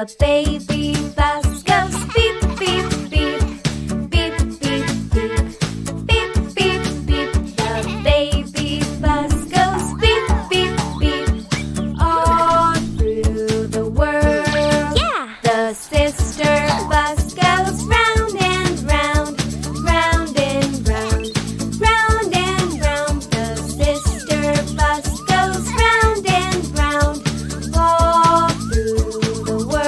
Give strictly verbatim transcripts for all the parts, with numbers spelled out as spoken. the baby bus goes beep, beep, beep. Beep, beep, beep. Beep, beep, beep. The baby bus goes beep, beep, beep. All through the world. Yeah. The sister bus goes round and round. Round and round. Round and round. The sister bus goes round and round. All through the world.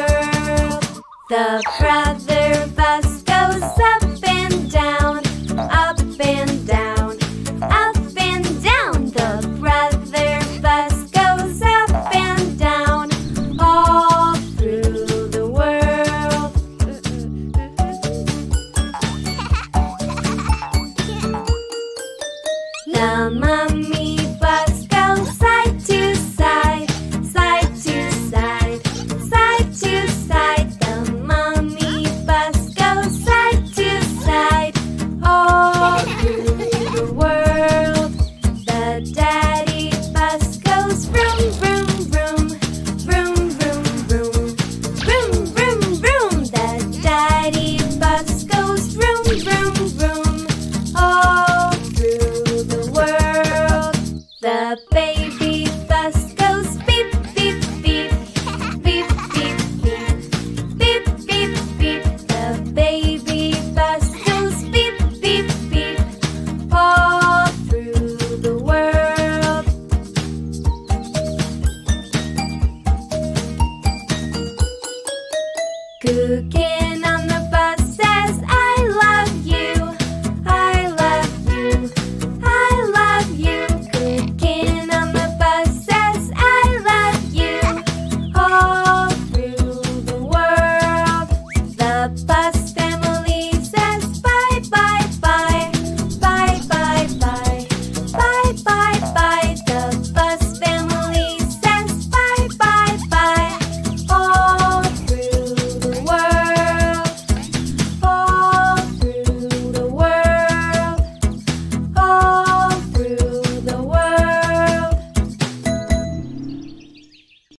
The brother bus goes up and down, up and down, up and down. The brother bus goes up and down, all through the world. The mummy bus goes side to side, side to side, side to side. The mummy bus goes side to side, all through the world. The daddy bus goes vroom, vroom, vroom, vroom, vroom, vroom, vroom, vroom, vroom. The daddy bus goes vroom, vroom, vroom, all through the world. The baby bus goes beep, beep, beep, beep, beep, beep, beep, beep, beep. The baby bus goes beep, beep, beep, all through the world. Cooking.